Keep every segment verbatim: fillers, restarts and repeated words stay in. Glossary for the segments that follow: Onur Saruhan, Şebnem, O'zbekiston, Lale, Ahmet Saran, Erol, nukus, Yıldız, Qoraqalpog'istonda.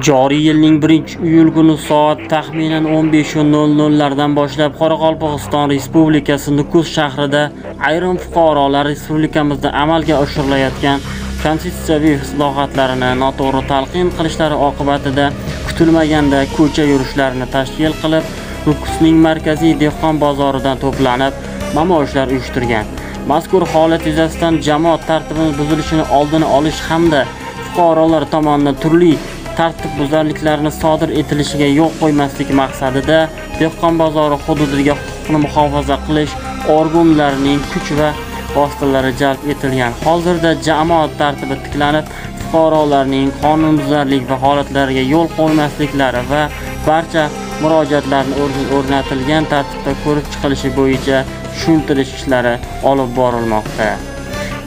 Joriy yilning birinchi iyul kuni soat taxminan o'n besh lardan boshlab Qoraqalpog'iston Respublikasi Nukus shahrida ayrim fuqarolar respublikamizda amalga oshirilayotgan konstitutsiyaviy islohotlarini noto'g'ri talqin qilishlari oqibatida kutilmaganda ko'cha yurishlarini tashkil qilib, Nukusning markaziy dehqon bozoridan to'planib, namoyishlar uyushtirgan. Mazkur holat yuzasidan jamoat tartibining buzilishini oldini olish hamda fuqarolar tomonidan turli tartib buzarliklarni sodir etilishiga yo'l qo'ymaslik maqsadida dehqon bozori hududiga huquqni muhofaza qilish organlarining kuch va vositalari jalb etilgan. Hozirda jamoat tartibi tiklanib, fuqarolarning qonunbuzarlik va holatlariga yo'l qo'ymasliklari va barcha murojaatlarni o'rnatilgan tartibda ko'rib chiqilishi bo'yicha tushuntirish ishlari olib borilmoqda.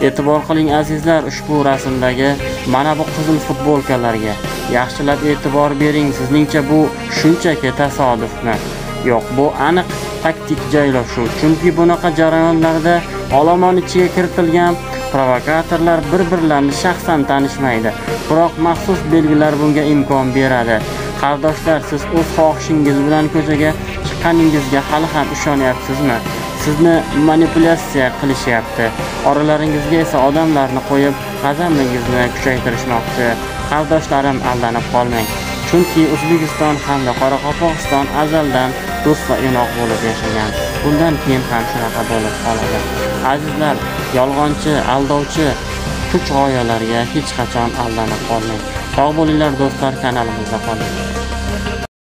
E'tibor qiling azizlar, ushbu rasmdagi mana bu qizil futbolkalarga yaxshilab e'tibor bering. Sizningcha bu shunchaki tasodifmi? Yo'q, bu aniq taktik joylashuv. Chunki bunaqa jarayonlarda olomon ichiga kiritilgan provokatorlar bir-birlarini shaxsan tanishmaydi, biroq maxsus belgilar bunga imkon beradi. Qardoshlar, siz o'z xohishingiz bilan ko'chaga chiqqaningizga hali ham ishonyapsizmi? Sizni manipulyatsiya qilishyapti. Oralaringizga esa odamlarni qo'yib, g'azabingizni kuchaytirishmoqchi. Qardoshlarim, aldanib qolmang. Chunki O'zbekiston hamda Qoraqalpog'iston azaldan do'st va inoq bo'lib yashagan. Bundan keyin ham shunaqa bo'lib qoladi. Azizlar, yolg'onchi, aldovchi kuch g'oyalariga hech qachon aldanib qolmang. Sog' bo'linglar do'stlar, kanalimizda qoling.